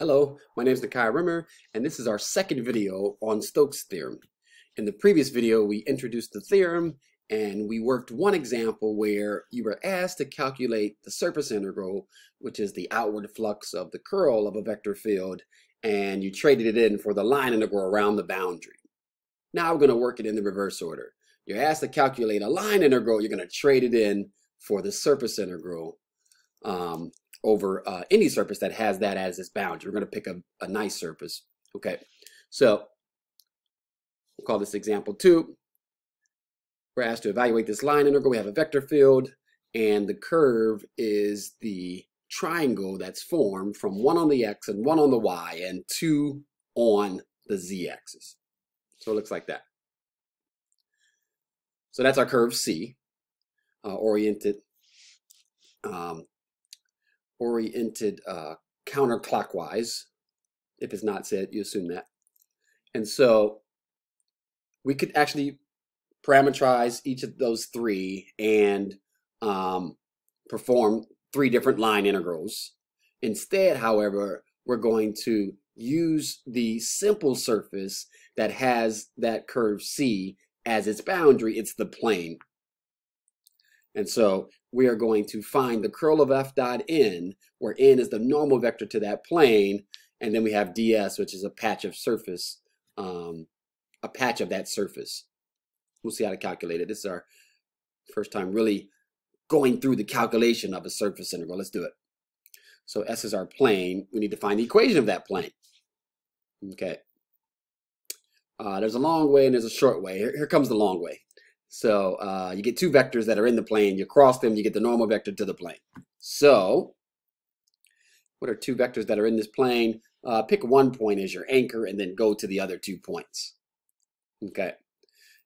Hello, my name is Nakia Rimmer, and this is our second video on Stokes' theorem. In the previous video, we introduced the theorem, and we worked one example where you were asked to calculate the surface integral, which is the outward flux of the curl of a vector field, and you traded it in for the line integral around the boundary. Now we're going to work it in the reverse order. You're asked to calculate a line integral, you're going to trade it in for the surface integral over any surface that has that as its boundary. We're going to pick a nice surface. Okay, so we'll call this example 2. We're asked to evaluate this line integral. We have a vector field, and the curve is the triangle that's formed from 1 on the x and 1 on the y and 2 on the z-axis. So it looks like that. So that's our curve C, oriented counterclockwise. If it's not said, you assume that. And so we could actually parameterize each of those three and perform three different line integrals. Instead, however, we're going to use the simple surface that has that curve C as its boundary. It's the plane. And so we are going to find the curl of f dot n, where n is the normal vector to that plane, and then we have ds, which is a patch of surface, that surface. We'll see how to calculate it. This is our first time really going through the calculation of a surface integral. Let's do it. So s is our plane. We need to find the equation of that plane. Okay. There's a long way and there's a short way. Here comes the long way. So you get two vectors that are in the plane. You cross them, you get the normal vector to the plane. So what are two vectors that are in this plane? Pick one point as your anchor and then go to the other 2 points. Okay.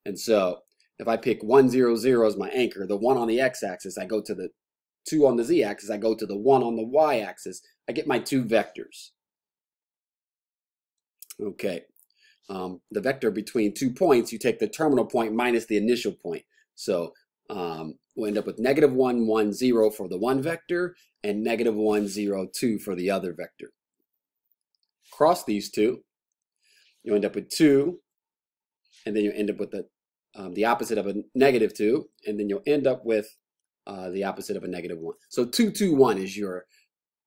And so if I pick 1, 0, 0 as my anchor, the 1 on the x-axis, I go to the 2 on the z-axis, I go to the 1 on the y-axis. I get my two vectors. Okay. The vector between 2 points, you take the terminal point minus the initial point. So we'll end up with -1, 1, 0 for the one vector and -1, 0, 2 for the other vector. Cross these two, you end up with 2, and then you end up with the opposite of a -2, and then you'll end up with the opposite of a -1. So 2, 2, 1 is your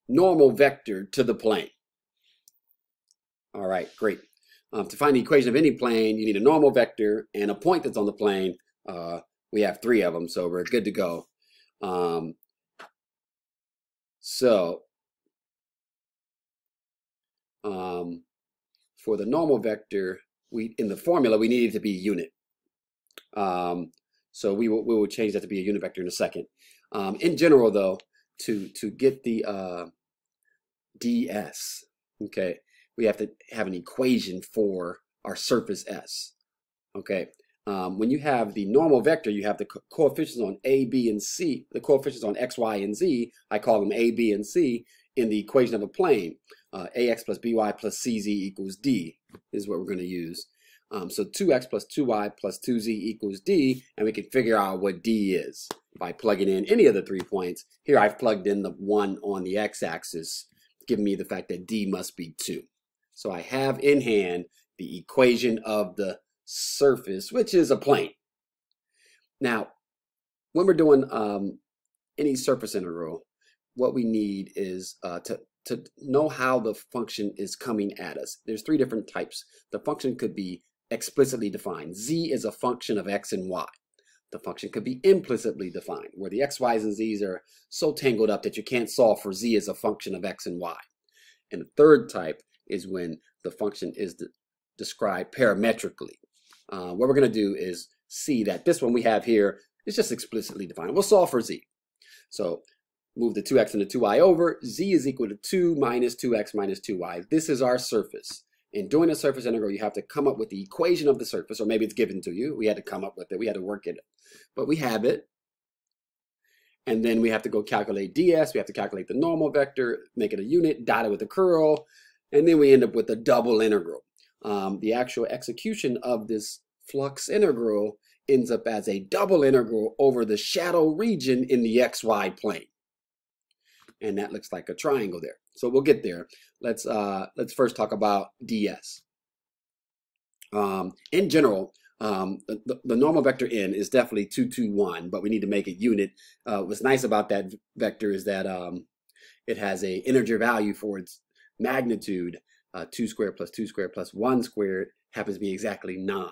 normal vector to the plane. All right, great. To find the equation of any plane, you need a normal vector and a point that's on the plane. We have 3 of them, so we're good to go. For the normal vector, in the formula, we need it to be a unit. So we will change that to be a unit vector in a second. In general, though, to get the ds, okay, we have to have an equation for our surface S. Okay, when you have the normal vector, you have the coefficients on A, B, and C, the coefficients on X, Y, and Z, I call them A, B, and C, in the equation of a plane. AX plus BY plus CZ equals D is what we're going to use. So 2X plus 2Y plus 2Z equals D, and we can figure out what D is by plugging in any of the 3 points. Here I've plugged in the 1 on the X-axis, giving me the fact that D must be 2. So I have in hand the equation of the surface, which is a plane. Now, when we're doing any surface integral, what we need is to know how the function is coming at us. There's 3 different types. The function could be explicitly defined. Z is a function of x and y. The function could be implicitly defined, where the x, y's, and z's are so tangled up that you can't solve for z as a function of x and y. And the third type is when the function is described parametrically. What we're going to do is see that this one we have here is just explicitly defined. We'll solve for z. So move the 2x and the 2y over. Z is equal to 2 minus 2x minus 2y. This is our surface. In doing a surface integral, you have to come up with the equation of the surface, or maybe it's given to you. We had to come up with it. We had to work it. But we have it. And then we have to go calculate ds. We have to calculate the normal vector, make it a unit, dot it with a curl. And then we end up with a double integral. The actual execution of this flux integral ends up as a double integral over the shadow region in the xy plane. And that looks like a triangle there. So we'll get there. Let's first talk about ds. In general, the normal vector n is definitely 2, 2, 1, but we need to make it unit. What's nice about that vector is that it has a integer value for its magnitude. 2 squared plus 2 squared plus 1 squared happens to be exactly 9.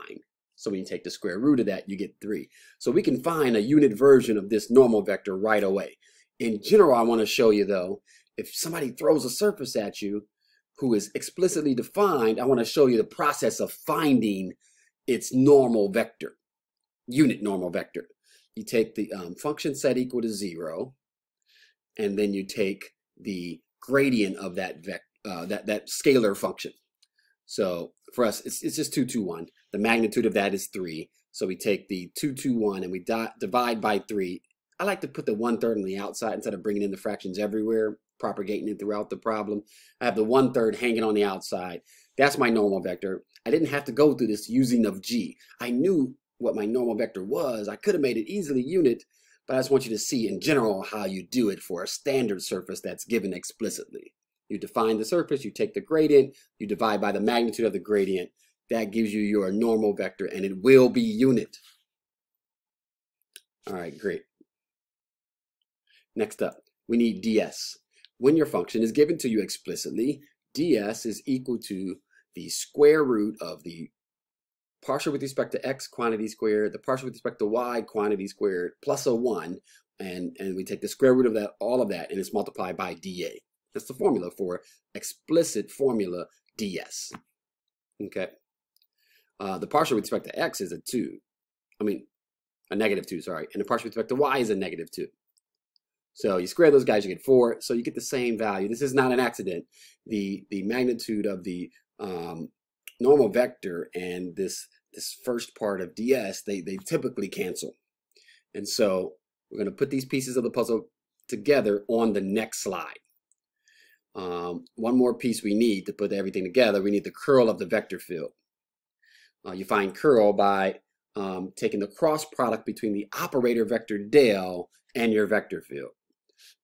So when you take the square root of that, you get 3. So we can find a unit version of this normal vector right away. In general, I want to show you, though, if somebody throws a surface at you who is explicitly defined, I want to show you the process of finding its normal vector, unit normal vector. You take the function set equal to 0, and then you take the gradient of that vector, that scalar function. So for us, it's just 2, 2, 1. The magnitude of that is 3. So we take the 2, 2, 1, and we divide by 3. I like to put the 1/3 on the outside instead of bringing in the fractions everywhere, propagating it throughout the problem. I have the 1/3 hanging on the outside. That's my normal vector. I didn't have to go through this using of G. I knew what my normal vector was. I could have made it easily unit, but I just want you to see in general how you do it for a standard surface that's given explicitly. You define the surface, you take the gradient, you divide by the magnitude of the gradient. That gives you your normal vector, and it will be unit. All right, great. Next up, we need ds. When your function is given to you explicitly, ds is equal to the square root of the partial with respect to x quantity squared, the partial with respect to y quantity squared, plus a 1, and we take the square root of that, all of that, and it's multiplied by dA. That's the formula for explicit formula ds. Okay. The partial with respect to x is a -2, sorry. And the partial with respect to y is a -2. So you square those guys, you get 4. So you get the same value. This is not an accident. The magnitude of the normal vector and this first part of ds, they typically cancel. And so we're going to put these pieces of the puzzle together on the next slide. One more piece we need to put everything together. We need the curl of the vector field. You find curl by taking the cross product between the operator vector del and your vector field.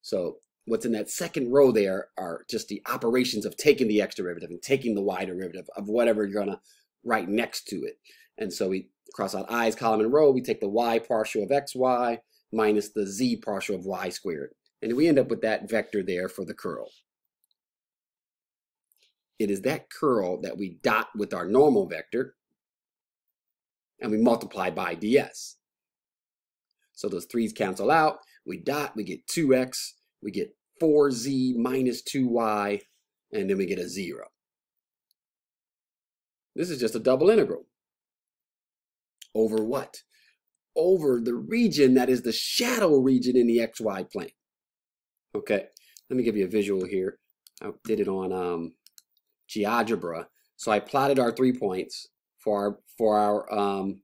So what's in that second row there are just the operations of taking the x derivative and taking the y derivative of whatever you're going to write next to it. And so we cross out i's column and row. We take the y partial of xy minus the z partial of y squared. And we end up with that vector there for the curl. It is that curl that we dot with our normal vector and we multiply by ds. So those 3's cancel out. We dot, we get 2x, we get 4z minus 2y, and then we get a 0. This is just a double integral. Over what? Over the region that is the shadow region in the xy plane. Okay, let me give you a visual here. I did it on GeoGebra. So I plotted our 3 points for our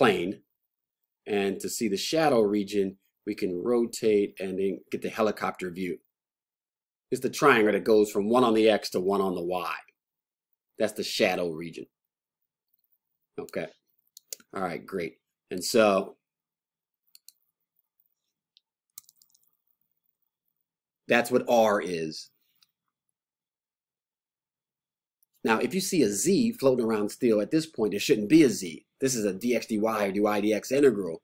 plane, and to see the shadow region we can rotate and then get the helicopter view. It's the triangle that goes from 1 on the x to 1 on the y. That's the shadow region. Okay. All right, great. And so that's what R is. Now, if you see a Z floating around still at this point, it shouldn't be a Z. This is a dx dy or dy dx integral.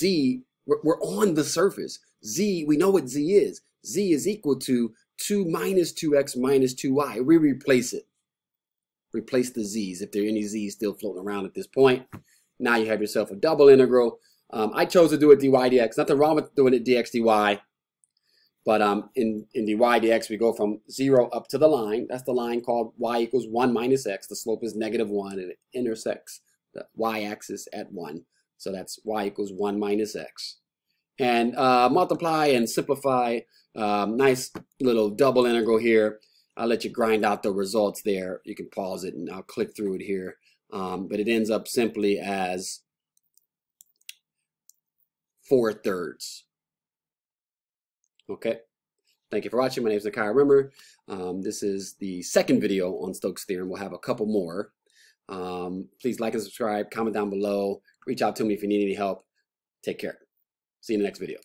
Z, we're on the surface. Z, we know what Z is. Z is equal to 2 minus 2x minus 2y. We replace it. Replace the Z's if there are any Z's still floating around at this point. Now you have yourself a double integral. I chose to do it dy dx. Nothing wrong with doing it dx dy. But in dy dx, we go from 0 up to the line. That's the line called y equals 1 minus x. The slope is -1, and it intersects the y-axis at 1. So that's y equals 1 minus x. And multiply and simplify. Nice little double integral here. I'll let you grind out the results there. You can pause it, and I'll click through it here. But it ends up simply as 4/3. Okay, thank you for watching. My name is Nakia Rimmer. This is the second video on Stokes' Theorem. We'll have a couple more. Please like and subscribe, comment down below, reach out to me if you need any help. Take care. See you in the next video.